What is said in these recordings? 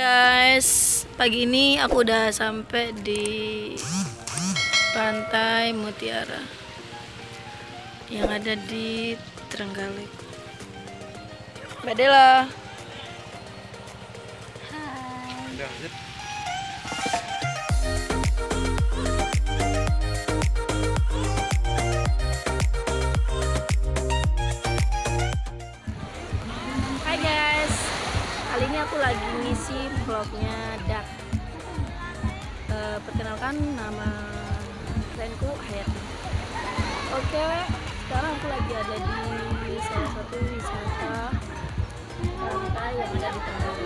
Guys, pagi ini aku udah sampai di Pantai Mutiara yang ada di Trenggalek. Mbak Dela. Hai. Kali ini aku lagi ngisi vlognya Dark. Perkenalkan, nama friendku Hayati. Oke, sekarang aku lagi ada di salah satu wisata pantai yang ada di Trenggalek.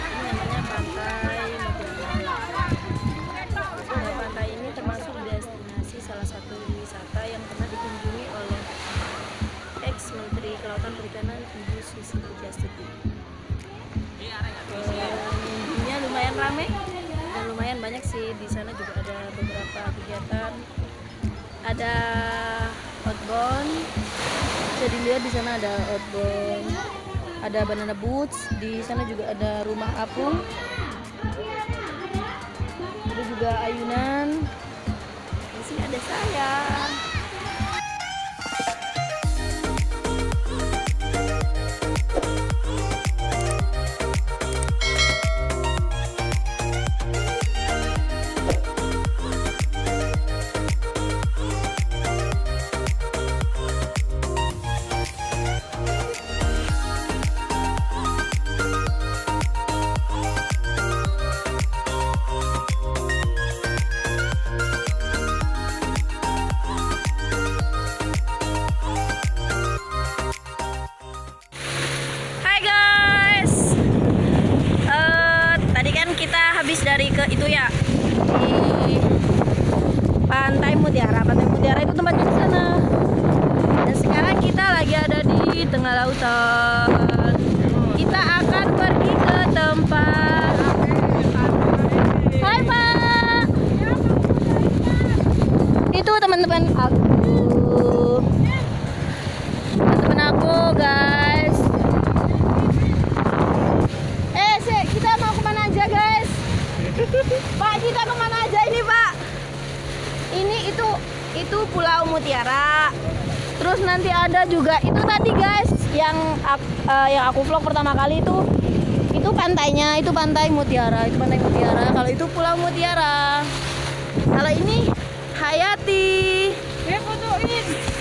Ini namanya Pantai Mutiara. Pantai ini termasuk destinasi salah satu wisata yang pernah dikunjungi oleh Menteri Kelautan Perikanan Ibu Susi. Minggunya lumayan ramai dan lumayan banyak sih. Di sana juga ada beberapa kegiatan, ada outbound. Bisa dilihat di sana ada outbound, ada banana boots. Di sana juga ada rumah apung, ada juga ayunan. Di sini ada saya. Itu ya di Pantai Mutiara itu tempatnya di sana. Dan sekarang kita lagi ada di tengah lautan. Kita akan pergi ke tempat. Hai Pak. Itu teman-teman aku guys. Kita mau kemana aja guys? Pak, kita kemana aja ini Pak? Ini itu Pulau Mutiara. Terus nanti ada juga itu tadi guys yang aku vlog pertama kali itu pantainya, itu Pantai Mutiara, itu Pantai Mutiara. Kalau itu Pulau Mutiara. Kalau ini Hayati. Dia fotoin.